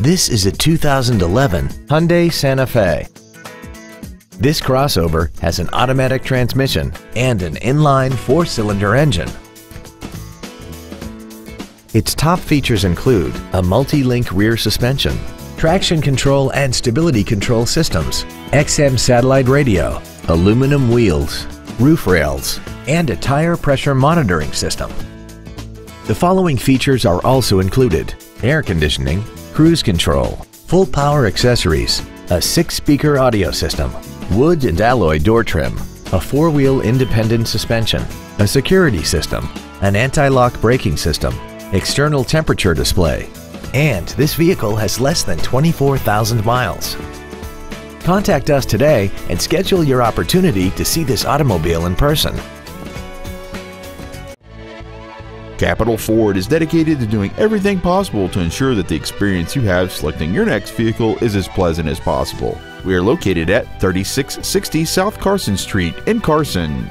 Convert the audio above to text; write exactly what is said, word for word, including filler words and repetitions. This is a two thousand eleven Hyundai Santa Fe. This crossover has an automatic transmission and an inline four-cylinder engine. Its top features include a multi-link rear suspension, traction control and stability control systems, X M satellite radio, aluminum wheels, roof rails, and a tire pressure monitoring system. The following features are also included: air conditioning, cruise control, full power accessories, a six-speaker audio system, wood and alloy door trim, a four-wheel independent suspension, a security system, an anti-lock braking system, external temperature display, and this vehicle has less than twenty-four thousand miles. Contact us today and schedule your opportunity to see this automobile in person. Capital Ford is dedicated to doing everything possible to ensure that the experience you have selecting your next vehicle is as pleasant as possible. We are located at thirty-six sixty South Carson Street in Carson.